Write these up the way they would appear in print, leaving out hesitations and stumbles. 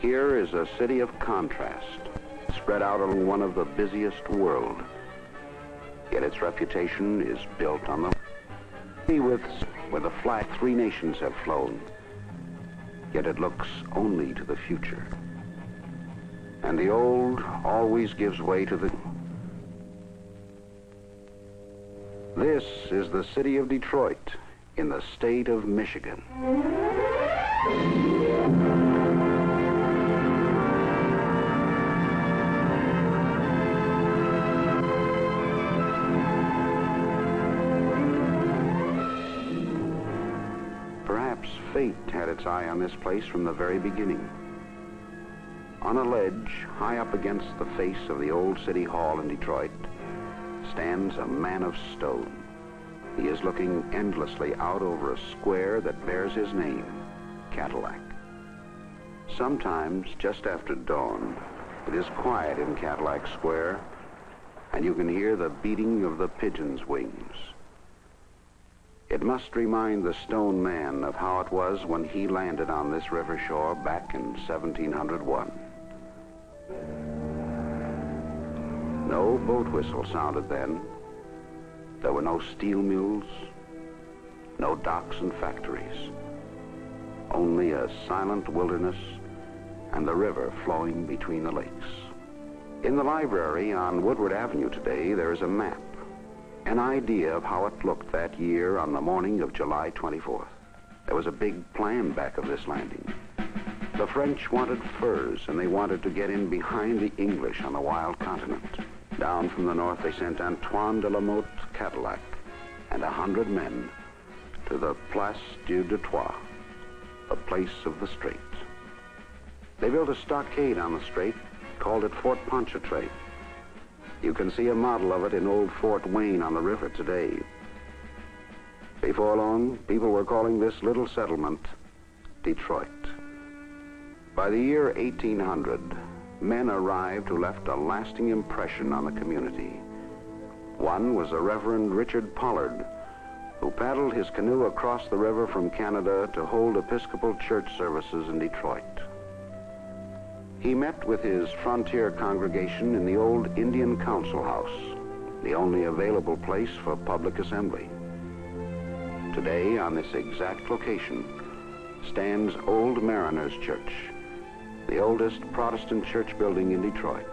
Here is a city of contrast, spread out along one of the busiest world. Yet its reputation is built on the sea where the flag three nations have flown. Yet it looks only to the future. And the old always gives way to the... This is the city of Detroit in the state of Michigan. Perhaps fate had its eye on this place from the very beginning. On a ledge, high up against the face of the old city hall in Detroit, stands a man of stone. He is looking endlessly out over a square that bears his name, Cadillac. Sometimes, just after dawn, it is quiet in Cadillac Square, and you can hear the beating of the pigeons' wings. It must remind the stone man of how it was when he landed on this river shore back in 1701. No boat whistle sounded then. There were no steel mills, no docks and factories. Only a silent wilderness and the river flowing between the lakes. In the library on Woodward Avenue today, there is a map, an idea of how it looked that year on the morning of July 24th. There was a big plan back of this landing. The French wanted furs, and they wanted to get in behind the English on the wild continent. Down from the north, they sent Antoine de la Motte Cadillac and 100 men to the Place du Detroit, the place of the strait. They built a stockade on the strait, called it Fort Pontchartrain. You can see a model of it in old Fort Wayne on the river today. Before long, people were calling this little settlement Detroit. By the year 1800, men arrived who left a lasting impression on the community. One was the Reverend Richard Pollard, who paddled his canoe across the river from Canada to hold Episcopal church services in Detroit. He met with his frontier congregation in the old Indian Council House, the only available place for public assembly. Today, on this exact location, stands Old Mariners Church, the oldest Protestant church building in Detroit.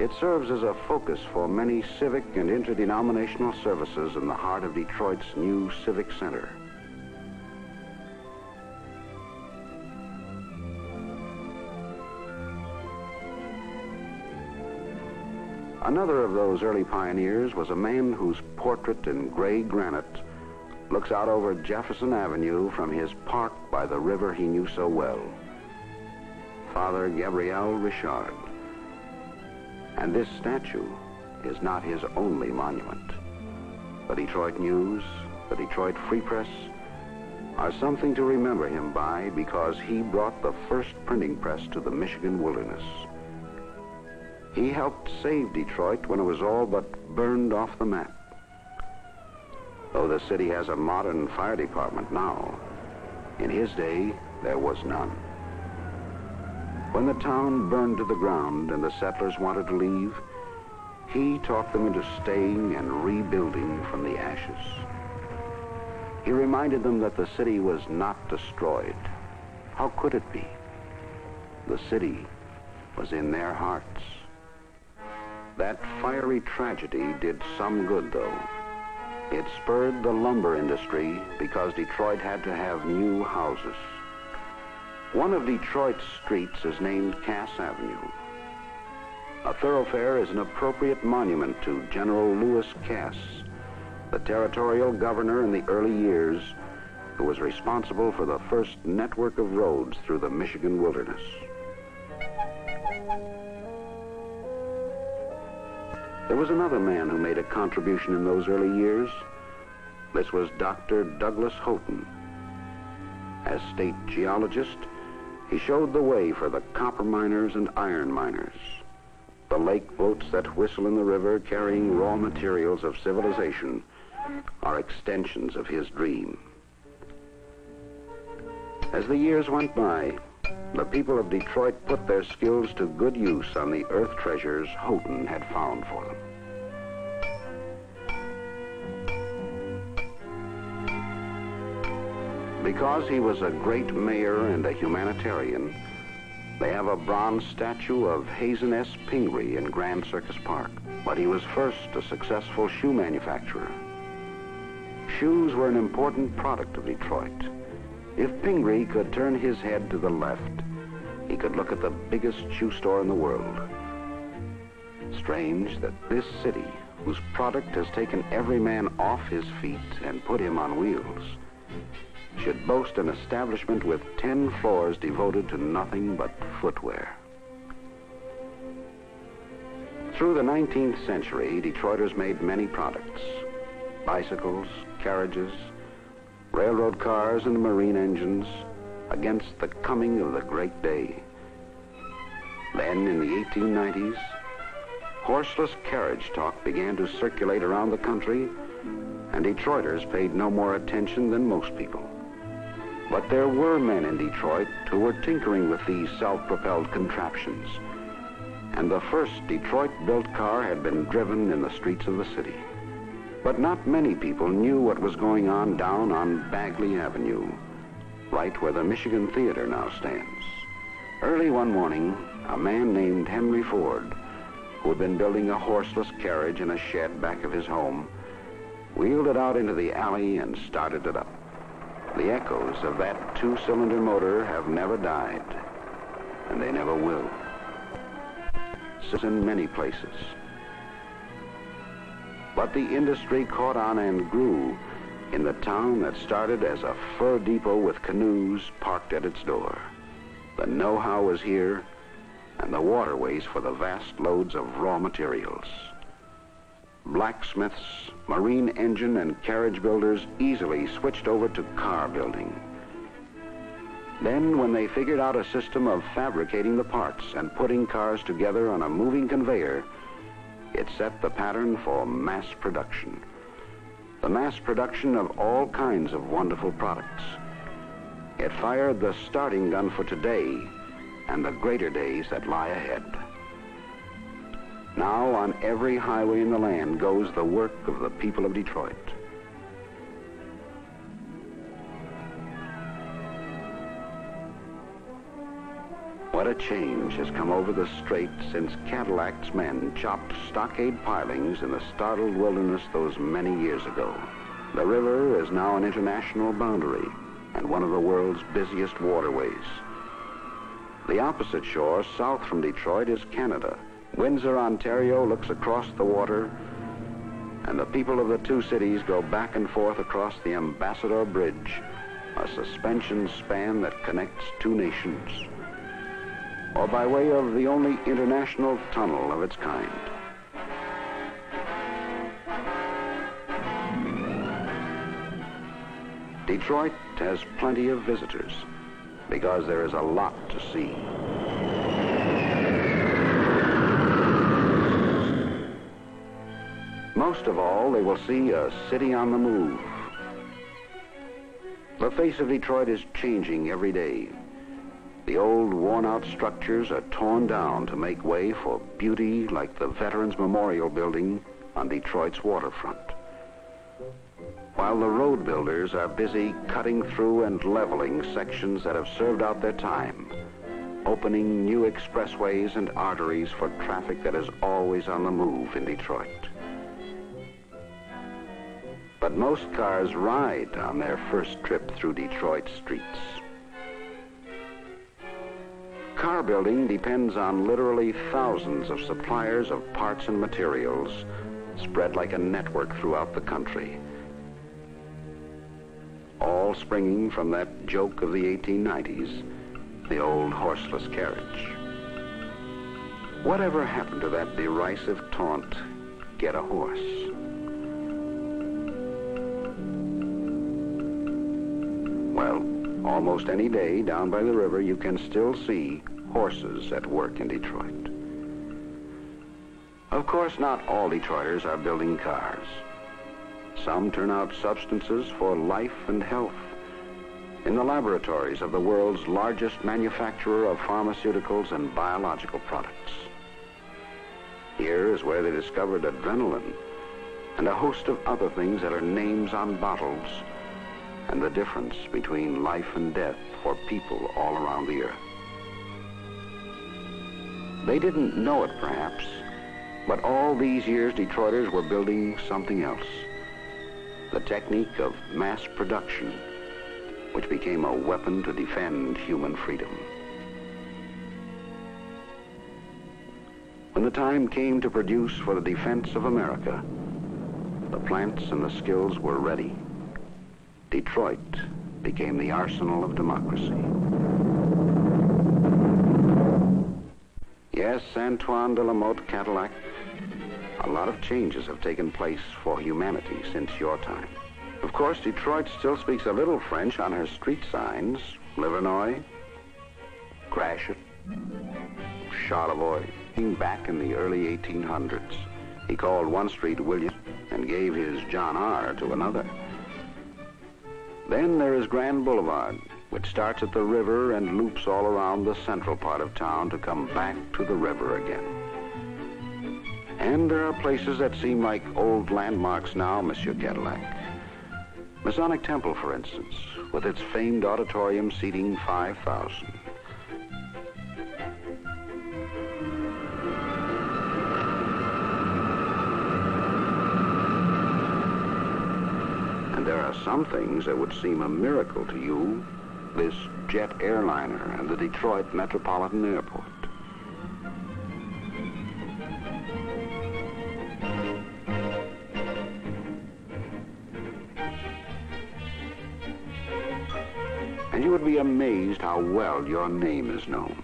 It serves as a focus for many civic and interdenominational services in the heart of Detroit's new civic center. Another of those early pioneers was a man whose portrait in gray granite looks out over Jefferson Avenue from his park by the river he knew so well. Father Gabriel Richard. And this statue is not his only monument. The Detroit News, the Detroit Free Press are something to remember him by because he brought the first printing press to the Michigan wilderness. He helped save Detroit when it was all but burned off the map. Though the city has a modern fire department now, in his day, there was none. When the town burned to the ground and the settlers wanted to leave, he talked them into staying and rebuilding from the ashes. He reminded them that the city was not destroyed. How could it be? The city was in their hearts. That fiery tragedy did some good, though. It spurred the lumber industry because Detroit had to have new houses. One of Detroit's streets is named Cass Avenue. A thoroughfare is an appropriate monument to General Lewis Cass, the territorial governor in the early years, who was responsible for the first network of roads through the Michigan wilderness. There was another man who made a contribution in those early years. This was Dr. Douglas Houghton. As state geologist, he showed the way for the copper miners and iron miners, the lake boats that whistle in the river carrying raw materials of civilization are extensions of his dream. As the years went by, the people of Detroit put their skills to good use on the earth treasures Houghton had found for them. Because he was a great mayor and a humanitarian, they have a bronze statue of Hazen S. Pingree in Grand Circus Park. But he was first a successful shoe manufacturer. Shoes were an important product of Detroit. If Pingree could turn his head to the left, he could look at the biggest shoe store in the world. Strange that this city, whose product has taken every man off his feet and put him on wheels, should boast an establishment with 10 floors devoted to nothing but footwear. Through the 19th century, Detroiters made many products: bicycles, carriages, railroad cars, and marine engines, against the coming of the great day. Then, in the 1890s, horseless carriage talk began to circulate around the country, and Detroiters paid no more attention than most people. But there were men in Detroit who were tinkering with these self-propelled contraptions, and the first Detroit-built car had been driven in the streets of the city. But not many people knew what was going on down on Bagley Avenue, right where the Michigan Theater now stands. Early one morning, a man named Henry Ford, who had been building a horseless carriage in a shed back of his home, wheeled it out into the alley and started it up. The echoes of that two-cylinder motor have never died, and they never will. This is in many places. But the industry caught on and grew in the town that started as a fur depot with canoes parked at its door. The know-how was here, and the waterways for the vast loads of raw materials. Blacksmiths, marine engine and carriage builders easily switched over to car building. Then, when they figured out a system of fabricating the parts and putting cars together on a moving conveyor, it set the pattern for mass production. The mass production of all kinds of wonderful products. It fired the starting gun for today and the greater days that lie ahead. Now, on every highway in the land goes the work of the people of Detroit. What a change has come over the strait since Cadillac's men chopped stockade pilings in the startled wilderness those many years ago. The river is now an international boundary and one of the world's busiest waterways. The opposite shore, south from Detroit, is Canada. Windsor, Ontario looks across the water, and the people of the two cities go back and forth across the Ambassador Bridge, a suspension span that connects two nations, or by way of the only international tunnel of its kind. Detroit has plenty of visitors because there is a lot to see. Most of all, they will see a city on the move. The face of Detroit is changing every day. The old, worn-out structures are torn down to make way for beauty like the Veterans Memorial Building on Detroit's waterfront, while the road builders are busy cutting through and leveling sections that have served out their time, opening new expressways and arteries for traffic that is always on the move in Detroit. But most cars ride on their first trip through Detroit streets. Car building depends on literally thousands of suppliers of parts and materials spread like a network throughout the country, all springing from that joke of the 1890s, the old horseless carriage. Whatever happened to that derisive taunt, "Get a horse"? Well, almost any day down by the river, you can still see horses at work in Detroit. Of course, not all Detroiters are building cars. Some turn out substances for life and health, in the laboratories of the world's largest manufacturer of pharmaceuticals and biological products. Here is where they discovered adrenaline and a host of other things that are names on bottles, and the difference between life and death for people all around the earth. They didn't know it perhaps, but all these years Detroiters were building something else, the technique of mass production, which became a weapon to defend human freedom. When the time came to produce for the defense of America, the plants and the skills were ready. Detroit became the arsenal of democracy. Yes, Antoine de la Motte Cadillac, a lot of changes have taken place for humanity since your time. Of course, Detroit still speaks a little French on her street signs: Livernois, Gratiot, Charlevoix. Back in the early 1800s, he called one street William and gave his John R. to another. Then there is Grand Boulevard, which starts at the river and loops all around the central part of town to come back to the river again. And there are places that seem like old landmarks now, Monsieur Cadillac. Masonic Temple, for instance, with its famed auditorium seating 5,000. There are some things that would seem a miracle to you, this jet airliner and the Detroit Metropolitan Airport. And you would be amazed how well your name is known.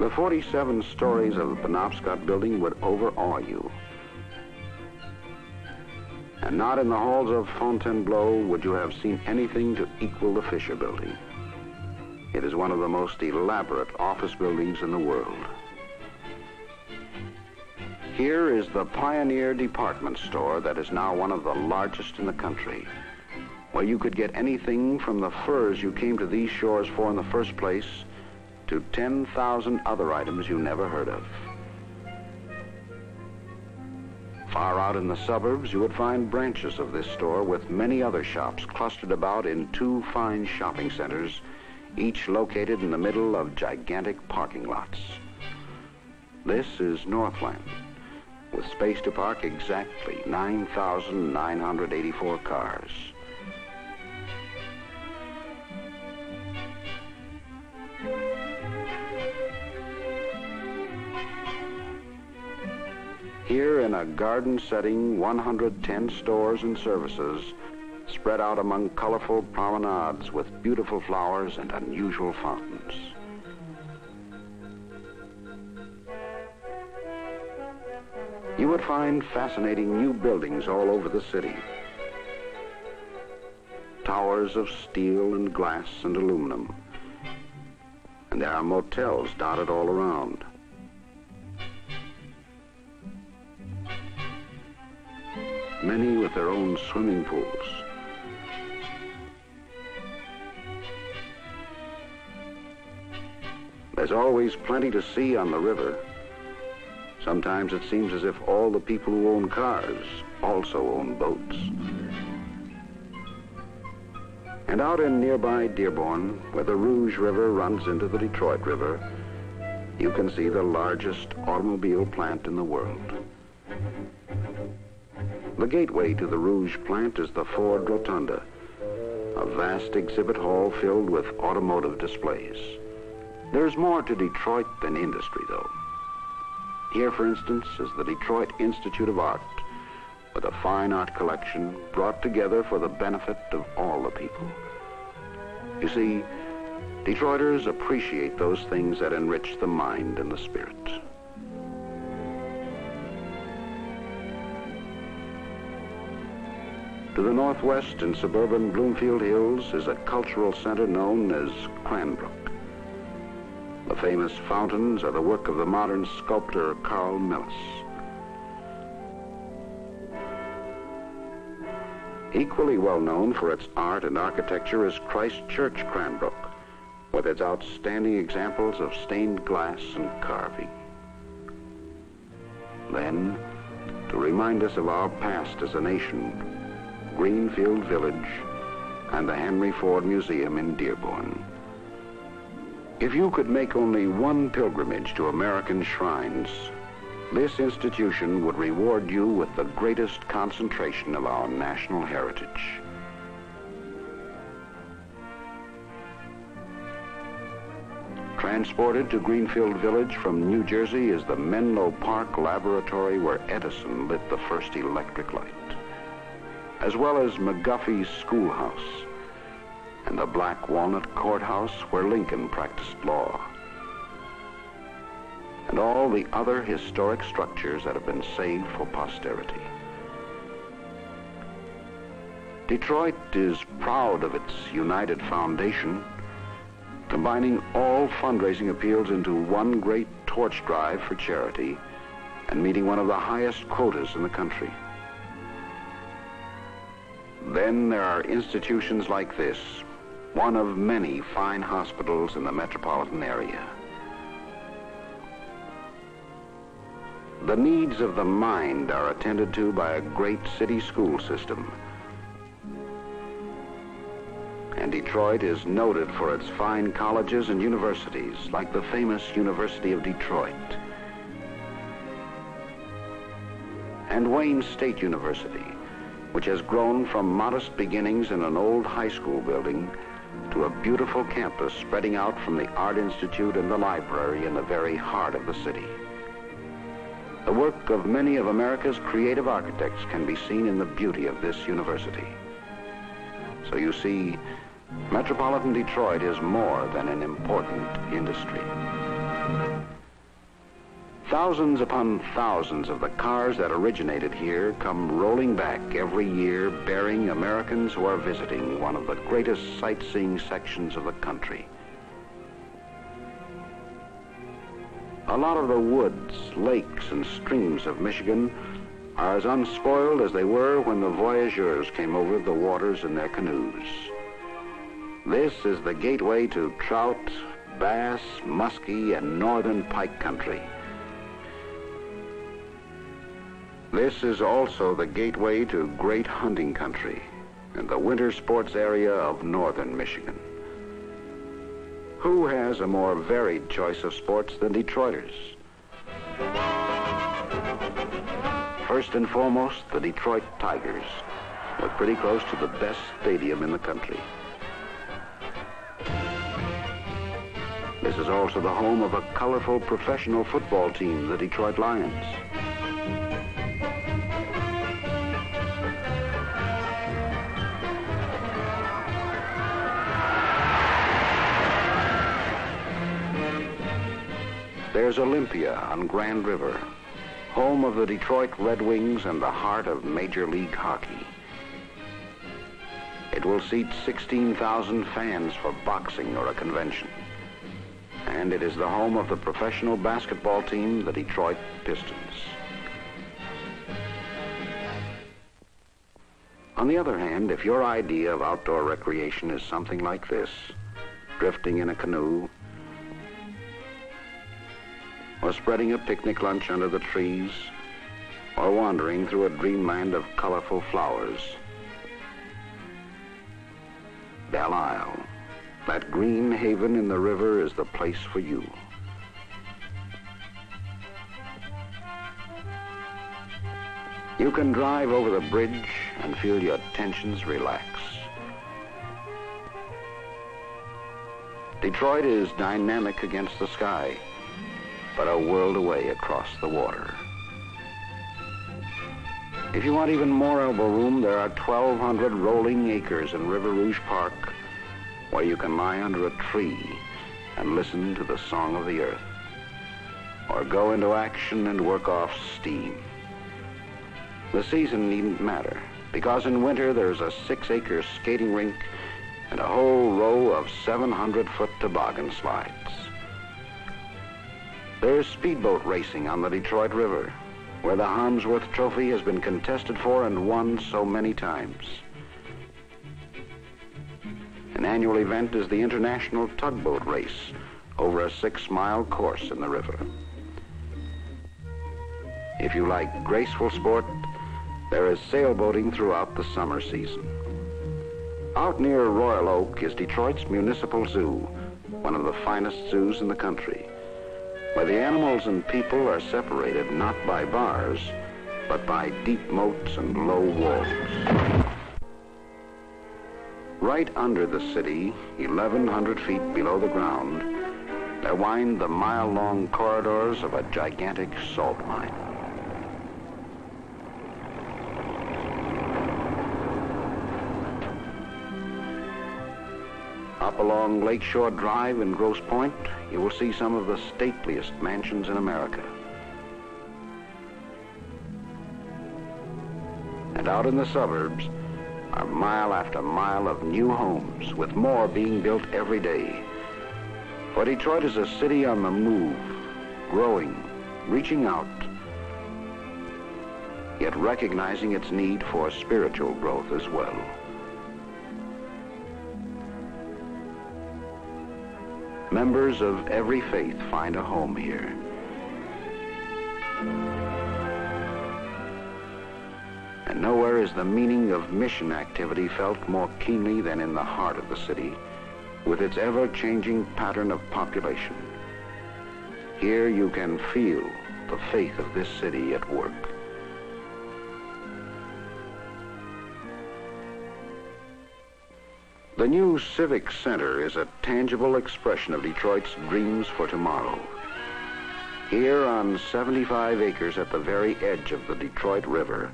The 47 stories of the Penobscot building would overawe you. And not in the halls of Fontainebleau would you have seen anything to equal the Fisher Building. It is one of the most elaborate office buildings in the world. Here is the Pioneer Department Store that is now one of the largest in the country, where you could get anything from the furs you came to these shores for in the first place to 10,000 other items you never heard of. Far out in the suburbs, you would find branches of this store with many other shops clustered about in two fine shopping centers, each located in the middle of gigantic parking lots. This is Northland, with space to park exactly 9,984 cars. Here in a garden setting, 110 stores and services spread out among colorful promenades with beautiful flowers and unusual fountains. You would find fascinating new buildings all over the city. Towers of steel and glass and aluminum. And there are motels dotted all around. Many with their own swimming pools. There's always plenty to see on the river. Sometimes it seems as if all the people who own cars also own boats. And out in nearby Dearborn, where the Rouge River runs into the Detroit River, you can see the largest automobile plant in the world. The gateway to the Rouge plant is the Ford Rotunda, a vast exhibit hall filled with automotive displays. There's more to Detroit than industry, though. Here, for instance, is the Detroit Institute of Art, with a fine art collection brought together for the benefit of all the people. You see, Detroiters appreciate those things that enrich the mind and the spirit. To the northwest in suburban Bloomfield Hills is a cultural center known as Cranbrook. The famous fountains are the work of the modern sculptor Carl Millis. Equally well known for its art and architecture is Christ Church Cranbrook, with its outstanding examples of stained glass and carving. Then, to remind us of our past as a nation, Greenfield Village and the Henry Ford Museum in Dearborn. If you could make only one pilgrimage to American shrines, this institution would reward you with the greatest concentration of our national heritage. Transported to Greenfield Village from New Jersey is the Menlo Park Laboratory where Edison lit the first electric light, as well as McGuffey's Schoolhouse and the Black Walnut Courthouse where Lincoln practiced law, and all the other historic structures that have been saved for posterity. Detroit is proud of its united foundation, combining all fundraising appeals into one great torch drive for charity and meeting one of the highest quotas in the country. Then there are institutions like this, one of many fine hospitals in the metropolitan area. The needs of the mind are attended to by a great city school system, and Detroit is noted for its fine colleges and universities, like the famous University of Detroit and Wayne State University, which has grown from modest beginnings in an old high school building to a beautiful campus spreading out from the Art Institute and the library in the very heart of the city. The work of many of America's creative architects can be seen in the beauty of this university. So you see, metropolitan Detroit is more than an important industry. Thousands upon thousands of the cars that originated here come rolling back every year, bearing Americans who are visiting one of the greatest sightseeing sections of the country. A lot of the woods, lakes, and streams of Michigan are as unspoiled as they were when the voyageurs came over the waters in their canoes. This is the gateway to trout, bass, muskie, and northern pike country. This is also the gateway to great hunting country and the winter sports area of northern Michigan. Who has a more varied choice of sports than Detroiters? First and foremost, the Detroit Tigers, with pretty close to the best stadium in the country. This is also the home of a colorful professional football team, the Detroit Lions. There's Olympia on Grand River, home of the Detroit Red Wings and the heart of Major League Hockey. It will seat 16,000 fans for boxing or a convention. And it is the home of the professional basketball team, the Detroit Pistons. On the other hand, if your idea of outdoor recreation is something like this, drifting in a canoe, or spreading a picnic lunch under the trees, or wandering through a dreamland of colorful flowers, Belle Isle, that green haven in the river, is the place for you. You can drive over the bridge and feel your tensions relax. Detroit is dynamic against the sky, but a world away across the water. If you want even more elbow room, there are 1,200 rolling acres in River Rouge Park where you can lie under a tree and listen to the song of the earth, or go into action and work off steam. The season needn't matter, because in winter there's a 6-acre skating rink and a whole row of 700-foot toboggan slides. There's speedboat racing on the Detroit River, where the Harmsworth Trophy has been contested for and won so many times. An annual event is the International Tugboat Race over a 6-mile course in the river. If you like graceful sport, there is sailboating throughout the summer season. Out near Royal Oak is Detroit's Municipal Zoo, one of the finest zoos in the country, where the animals and people are separated not by bars, but by deep moats and low walls. Right under the city, 1,100 feet below the ground, there wind the mile-long corridors of a gigantic salt mine. Up along Lakeshore Drive in Grosse Pointe, you will see some of the stateliest mansions in America. And out in the suburbs are mile after mile of new homes, with more being built every day. For Detroit is a city on the move, growing, reaching out, yet recognizing its need for spiritual growth as well. Members of every faith find a home here. And nowhere is the meaning of mission activity felt more keenly than in the heart of the city, with its ever-changing pattern of population. Here you can feel the faith of this city at work. The new Civic Center is a tangible expression of Detroit's dreams for tomorrow. Here on 75 acres at the very edge of the Detroit River,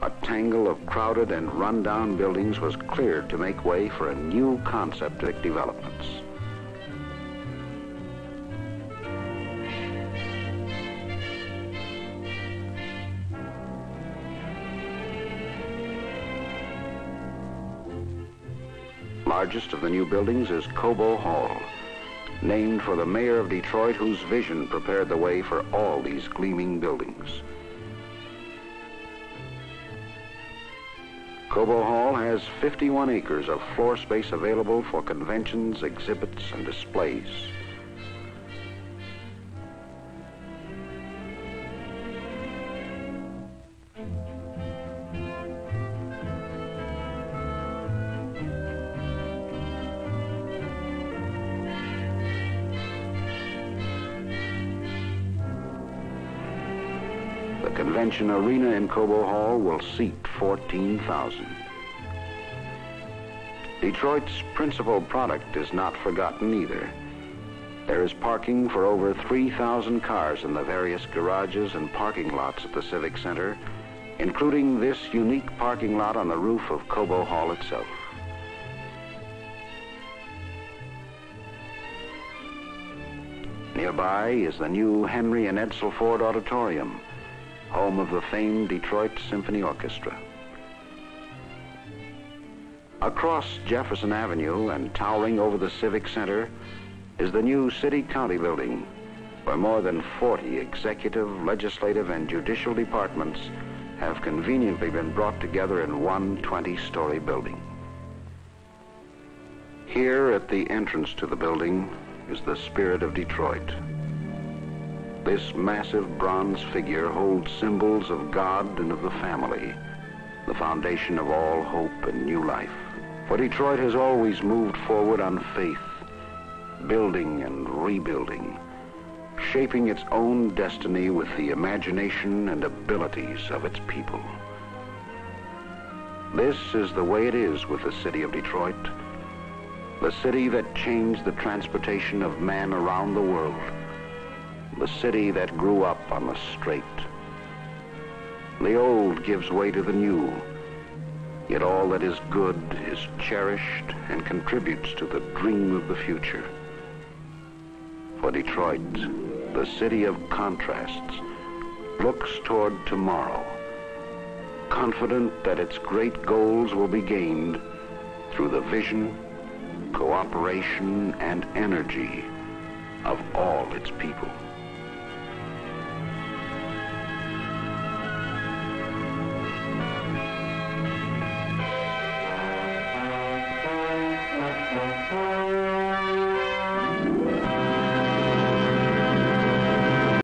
a tangle of crowded and run-down buildings was cleared to make way for a new concept of developments. Largest of the new buildings is Cobo Hall, named for the mayor of Detroit, whose vision prepared the way for all these gleaming buildings. Cobo Hall has 51 acres of floor space available for conventions, exhibits, and displays. The convention arena in Cobo Hall will seat 14,000. Detroit's principal product is not forgotten either. There is parking for over 3,000 cars in the various garages and parking lots at the Civic Center, including this unique parking lot on the roof of Cobo Hall itself. Nearby is the new Henry and Edsel Ford Auditorium, home of the famed Detroit Symphony Orchestra. Across Jefferson Avenue and towering over the Civic Center is the new City-County Building, where more than 40 executive, legislative, and judicial departments have conveniently been brought together in one 20-story building. Here at the entrance to the building is the spirit of Detroit. This massive bronze figure holds symbols of God and of the family, the foundation of all hope and new life. For Detroit has always moved forward on faith, building and rebuilding, shaping its own destiny with the imagination and abilities of its people. This is the way it is with the city of Detroit, the city that changed the transportation of man around the world, the city that grew up on the straight. The old gives way to the new, yet all that is good is cherished and contributes to the dream of the future. For Detroit, the city of contrasts, looks toward tomorrow, confident that its great goals will be gained through the vision, cooperation, and energy of all its people.